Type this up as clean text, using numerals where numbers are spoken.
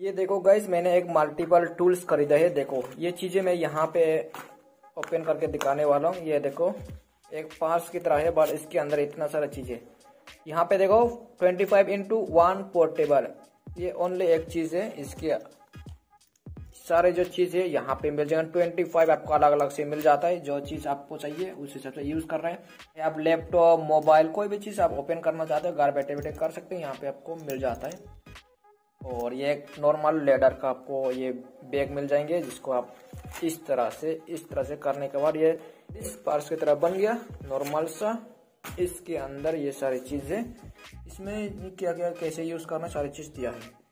ये देखो गाइस, मैंने एक मल्टीपल टूल्स खरीदा है। देखो ये चीज़ें मैं यहाँ पे ओपन करके दिखाने वाला हूँ। ये देखो एक पार्स की तरह है बट इसके अंदर इतना सारा चीज़ें। यहाँ पे देखो 25x1 पोर्टेबल, ये ओनली एक चीज़ है। इसके सारे जो चीज़ है यहाँ पे मिल जाएगा। 25 आपको अलग अलग से मिल जाता है, जो चीज़ आपको चाहिए उस हिसाब से यूज़ कर रहे हैं। आप लैपटॉप, मोबाइल, कोई भी चीज़ आप ओपन करना चाहते हो घर बैठे बैठे कर सकते हैं, यहाँ पे आपको मिल जाता है। और ये एक नॉर्मल लेदर का आपको ये बैग मिल जाएंगे, जिसको आप इस तरह से करने के बाद ये इस पर्स की तरह बन गया नॉर्मल सा। इसके अंदर ये सारी चीज़ें, इसमें क्या क्या कैसे यूज़ करना सारी चीज़ दिया है।